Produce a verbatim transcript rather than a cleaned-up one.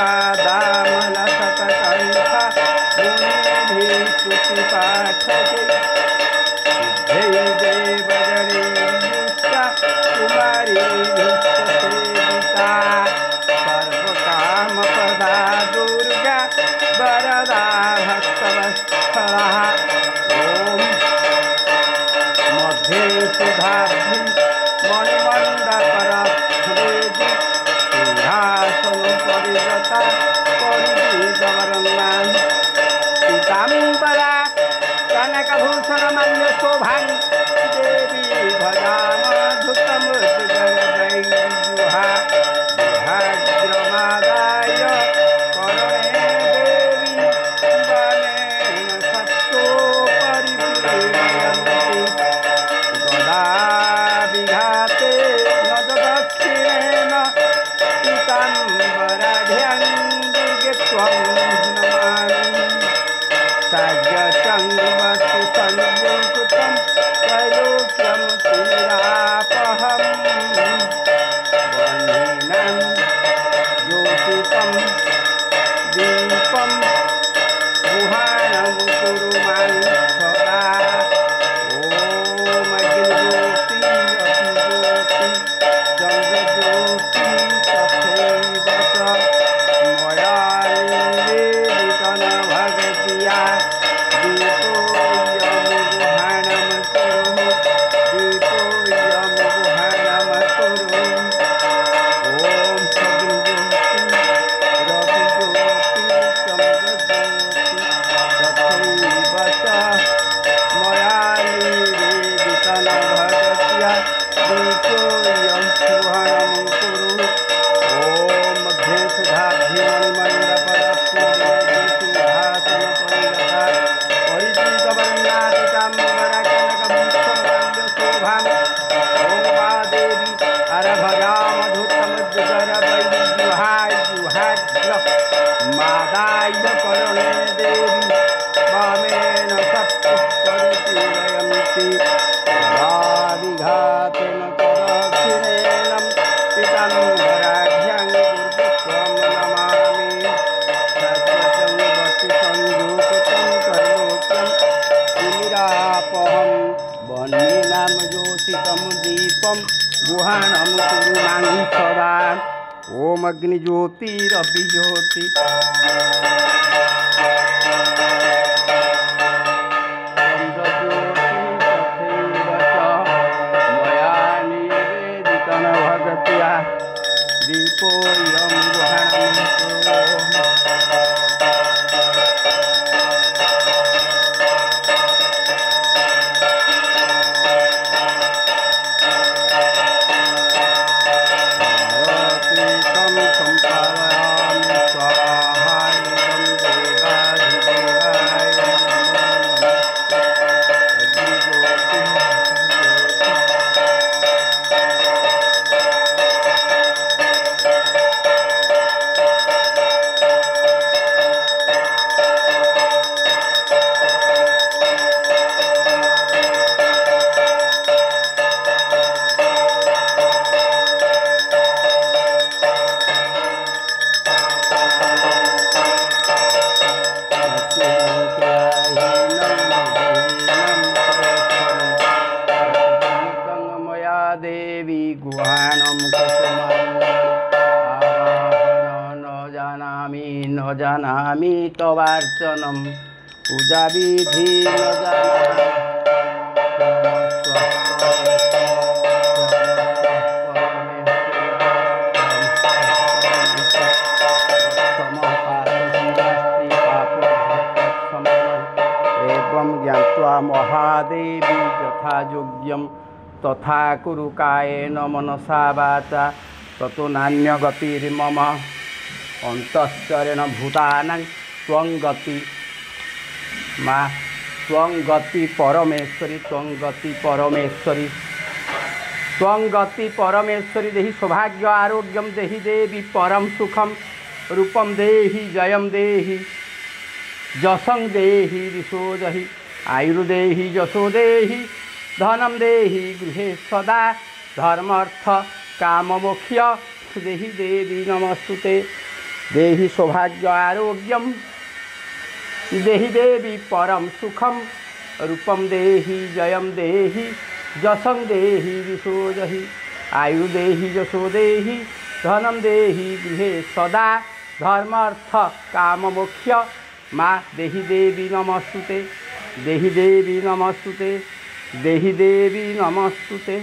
दामला सकत अंसा मुनि भी सुति पाठ जय जय बजरी निष्ठा कुमारी निष्ठ सेविका सर्व काम पदा दुर्गा वरदा भक्तवत्सला ओम मध्य सुधा ओम अग्नि ज्योति रवि ज्योति जानामि तवार्चनम पूजा विधि न जानामि एवं ज्ञात्वा महादेवी यथा योग्यम तथा कुरु कायेन मनसा वाचा ततो नान्य गतिर्मम अंतश्चरण भूतानां त्वं गति मा त्वं गति परमेश्वरी त्वं गति परमेश्वरी त्वं गति परमेश्वरी देहि सौभाग्य आरोग्यम देहि देवी परम सुखम रूपम देहि जयम देहि जसं देहि रिसोजहि आयुर्देहि जसो देहि धनम देहि गृहे सदा धर्मार्थ काममोक्ष देहि देवी नमस्तुते देहि सौभाग्य आरोग्यम देहि देवी परम सुखम रूपम देहि जयम देहि जसम देहि विशोजहि आयु देहि जसो देहि धनम देहि गृहे सदा धर्म अर्थ काम मोक्ष मां देहि देवी नमस्तुते देहि देवी नमस्तुते देहि देवी नमस्तुते।